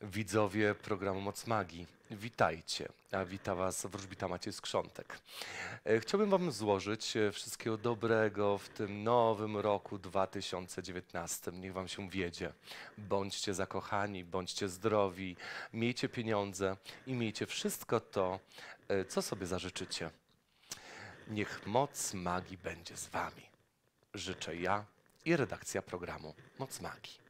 Widzowie programu Moc Magii, witajcie. Wita Was Wrózbita Maciej Skrzątek. Chciałbym Wam złożyć wszystkiego dobrego w tym nowym roku 2019. Niech Wam się wiedzie. Bądźcie zakochani, bądźcie zdrowi, miejcie pieniądze i miejcie wszystko to, co sobie zażyczycie. Niech moc magii będzie z Wami. Życzę ja i redakcja programu Moc Magii.